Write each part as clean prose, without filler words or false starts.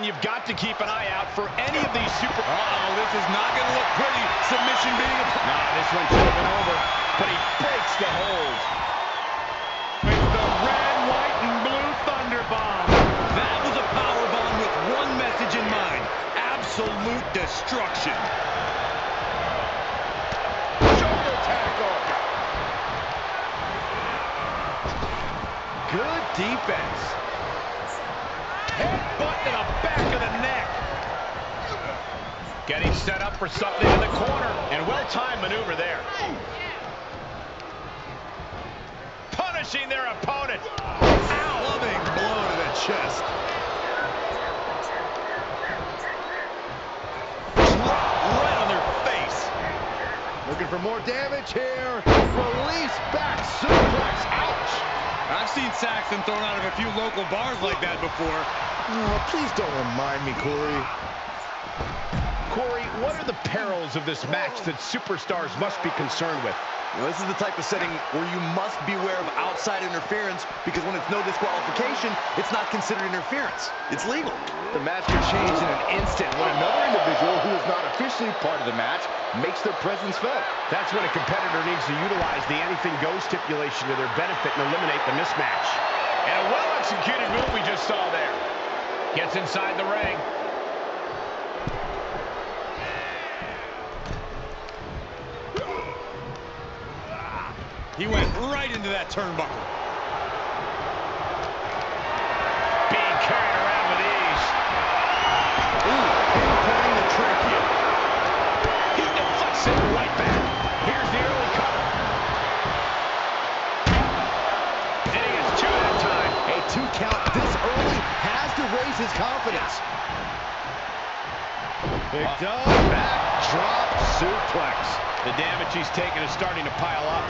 And you've got to keep an eye out for any of these super... Uh-oh, this is not going to look pretty. Submission being... Nah, this one should have been over, but he breaks the hold. With the red, white, and blue Thunderbomb. That was a powerbomb with one message in mind. Absolute destruction. Shoulder tackle. Good defense. Headbutt to the back of the neck. Getting set up for something in the corner. And well-timed maneuver there. Punishing their opponent. Loving blow to the chest. Right on their face. Looking for more damage here. Release back suplex. Ouch. I've seen Saxton thrown out of a few local bars like that before. Oh, please don't remind me, Corey. Corey, what are the perils of this match that superstars must be concerned with? You know, this is the type of setting where you must beware of outside interference, because when it's no disqualification, it's not considered interference. It's legal. The match can change in an instant when another individual who is not officially part of the match makes their presence felt. That's when a competitor needs to utilize the anything-goes stipulation to their benefit and eliminate the mismatch. And a well-executed move we just saw there. Gets inside the ring. He went right into that turnbuckle. Being carried around with ease. Pinpointing the trachea. He deflects it right back. Here's the early cover. Hitting his two at a time. A two count this early has to raise his confidence. Picked up. Back drop suplex. The damage he's taken is starting to pile up.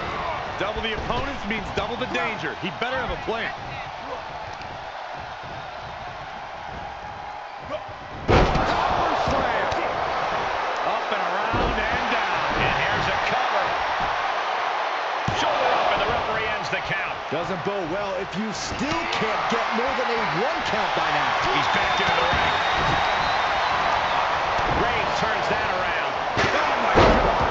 Double the opponents means double the danger. He better have a plan. Power slam. Up and around and down. And here's a cover. Shoulder up and the referee ends the count. Doesn't bode well if you still can't get more than a one count by now. He's back into the ring. Reigns turns that around. Oh my God.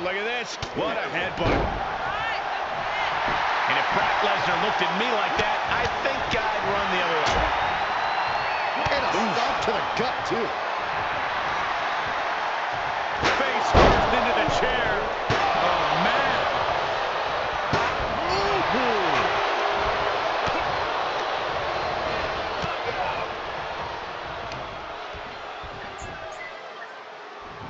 Look at this. What a headbutt. And if Brock Lesnar looked at me like that, I think I'd run the other way. And a stop to the gut, too. Face first into the chair. Oh, man.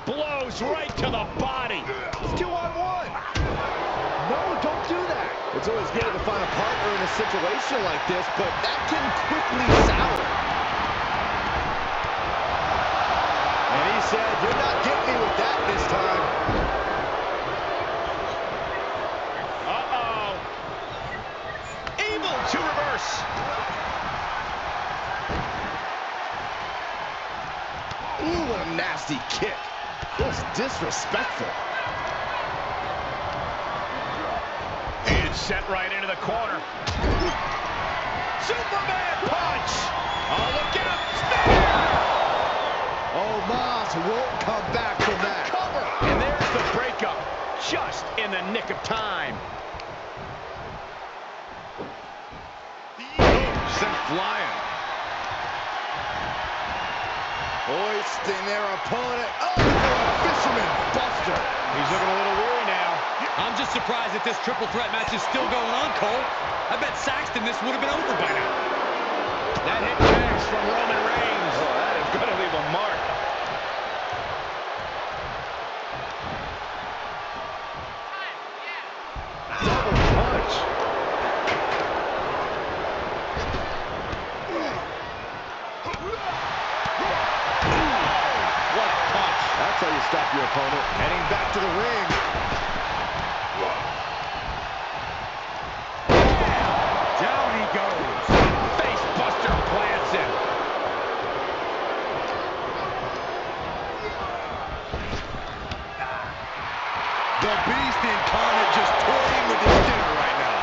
Blows right to the body. It's 2-on-1. No, don't do that. It's always good to find a partner in a situation like this, but that can quickly sour. And he said, you're not getting me with that this time. Uh-oh. Able to reverse. Ooh, what a nasty kick. That's disrespectful. And set right into the corner. Superman punch! Oh, look out! Spear! Omos won't come back from that. Cover! And there's the breakup. Just in the nick of time. Sent flying. Hoisting their opponent up for a fisherman buster. He's looking a little weary now. I'm just surprised that this triple threat match is still going on, Cole. I bet Saxton this would have been over by now. That hit crashed from Roman Reigns. Oh, that is going to leave a mark. Double punch. That's how you stop your opponent. Heading back to the ring. Yeah. Down he goes. Face buster plants him. The beast incarnate just toying with his dinner right now.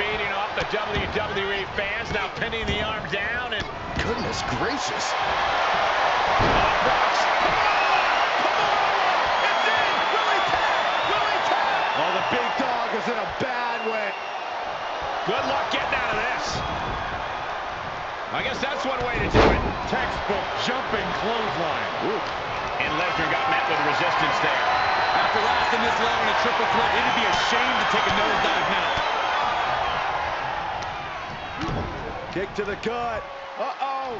feeding off the WWE fans, now pinning the arm down, and goodness gracious. It's in! Will he tap? Will he tap? Oh, the big dog is in a bad way. Good luck getting out of this. I guess that's one way to do it. Textbook jumping clothesline. Ooh. And Lesnar got met with resistance there. After lasting this long in a triple threat, it would be a shame to take a nosedive now. Kick to the gut. Uh-oh.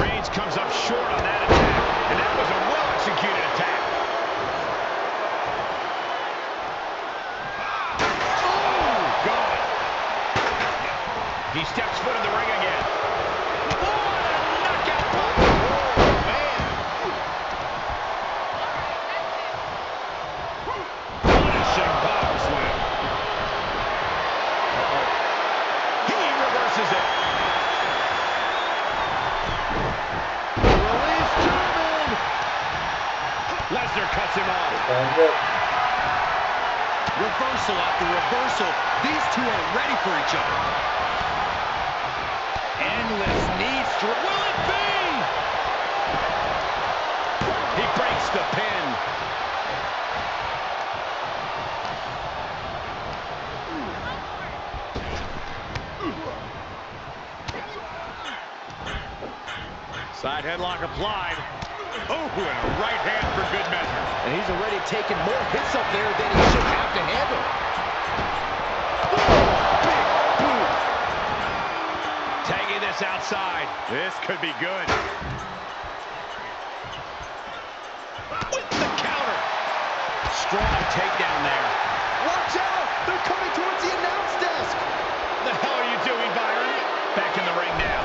Reigns comes up short on that attack, and that was a well-executed attack. Oh, God. He steps foot in the ring again. Reversal after reversal. These two are ready for each other. Endless knee strike. Will it be? He breaks the pin. Side headlock applied. Oh, and a right hand for good measure. And he's already taken more hits up there than he should have to handle. Oh, big boom. Tagging this outside. This could be good. With the counter. Strong takedown there. Watch out. They're coming towards the announce desk. What the hell are you doing, Byron? Back in the ring now.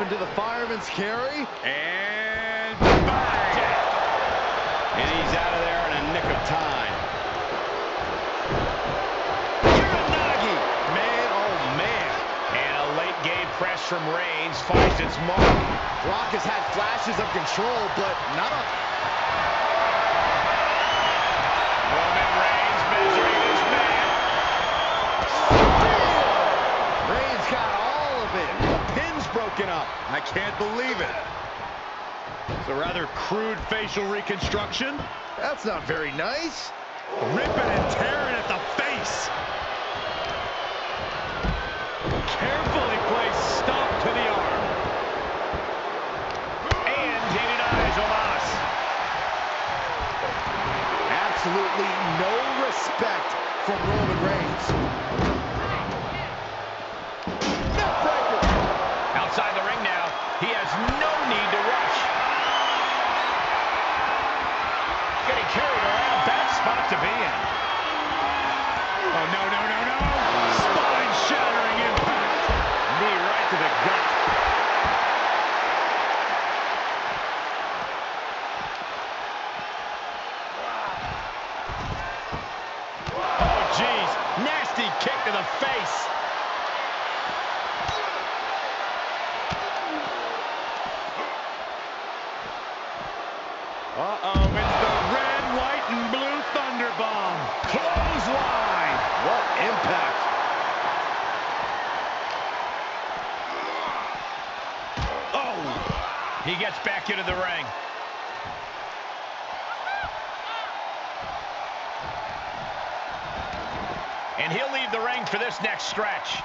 Into the fireman's carry, and bang! And he's out of there in a nick of time. Kuranagi! Man, oh man. And a late-game press from Reigns finds its mark. Brock has had flashes of control, but not on... Roman Reigns measuring his man. Reigns got all of it. Broken up. I can't believe it. It's a rather crude facial reconstruction. That's not very nice. Ripping and tearing at the face. Carefully placed stomp to the arm. And he denies Omos. Absolutely no respect from Roman Reigns. Inside the ring now, he has no need to rush. Getting carried around, bad spot to be in. Oh, no, no, no, no. Spine-shattering impact. Knee right to the gut. Oh, geez. Nasty kick to the face. Uh-oh, it's the red, white, and blue Thunderbomb. Clothesline. What impact. Oh, he gets back into the ring. And he'll leave the ring for this next stretch.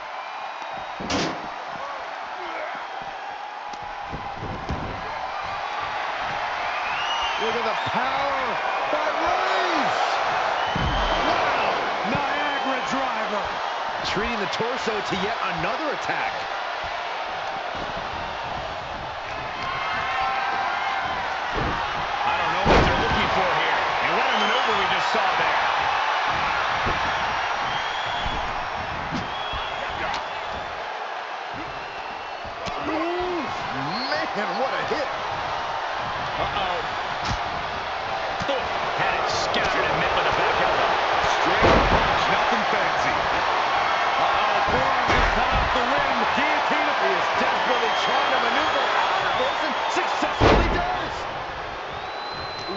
Look at the power by Reigns! Wow! Niagara driver! Treating the torso to yet another attack. I don't know what they're looking for here. And what a maneuver we just saw there. Move! Man, what a hit! Uh-oh. Had it scattered and met with a back elbow. Straight punch, nothing fancy. Uh-oh, the win. Guillotine. He is desperately trying to maneuver out of this and successfully does.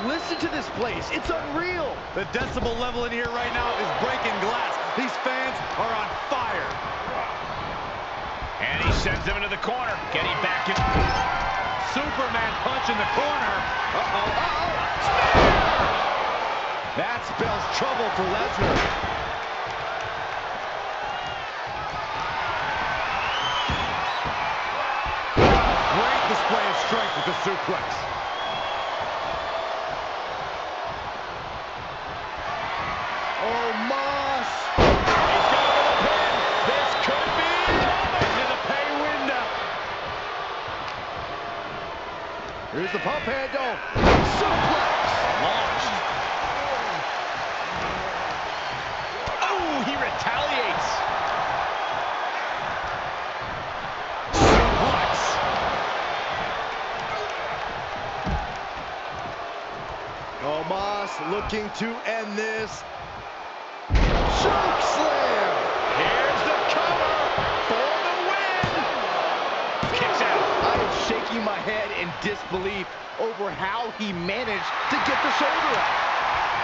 Listen to this place. It's unreal. The decibel level in here right now is breaking glass. These fans are on fire. And he sends him into the corner. Getting back in. Superman punch in the corner. Uh-oh. That spells trouble for Lesnar. Display of strength with the suplex. Omos! He's got a pin! This could be into the pay window! Here's the pump handle! Suplex! Launched! Oh, he retaliates! Omos looking to end this. Choke slam! Here's the cover for the win! Kicks out. I am shaking my head in disbelief over how he managed to get the shoulder up.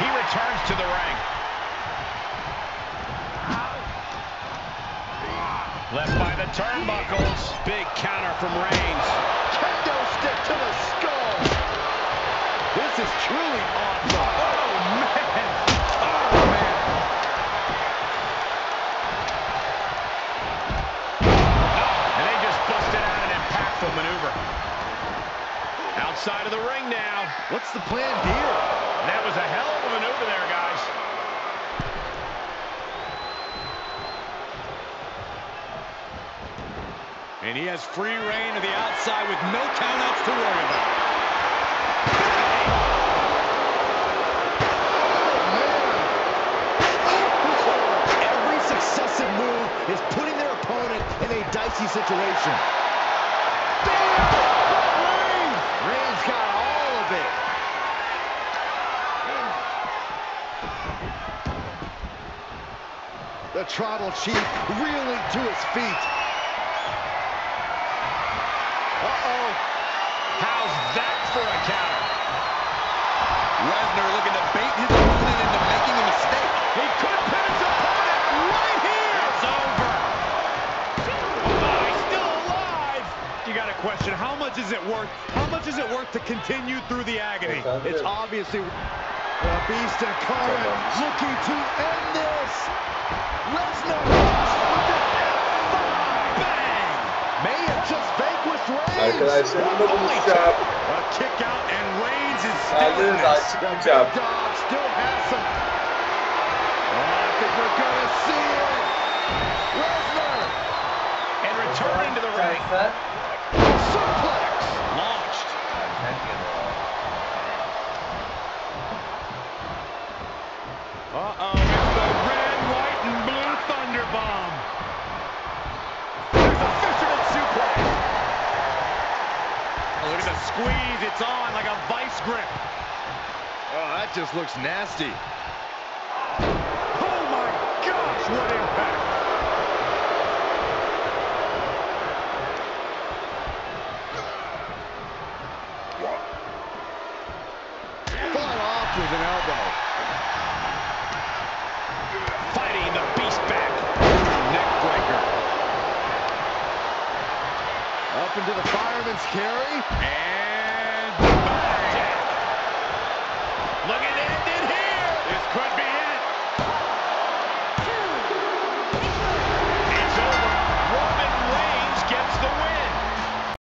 He returns to the ring. Left by the turnbuckles. Big counter from Reigns. Kendo stick to the skull. This is truly awesome. Oh, man. Oh, man. Oh, and they just busted out an impactful maneuver. Outside of the ring now. What's the plan here? That was a hell of a maneuver there, guys. And he has free reign to the outside with no countouts to worry about. Is putting their opponent in a dicey situation. Reigns got all of it. The tribal chief reeling to his feet. Uh-oh. How's that for a counter? Lesnar looking to bait his opponent into making a mistake. He could pin his opponent right here. Question, how much is it worth? How much is it worth to continue through the agony? It's obviously the Beast and Cole looking to end this. Lesnar with an F5. Bang! May have just vanquished Reigns. A kick out and Reigns is still in this. The big dog still has some. I think we're gonna see it. Lesnar and returning to the ring. Suplex launched. Uh-oh, it's the red, white, and blue Thunderbomb. There's a fisherman suplex. Oh, look at the squeeze. It's on like a vice grip. Oh, that just looks nasty. Oh, my gosh, what impact. With an elbow. Fighting the beast back. Neck breaker. Up into the fireman's carry. And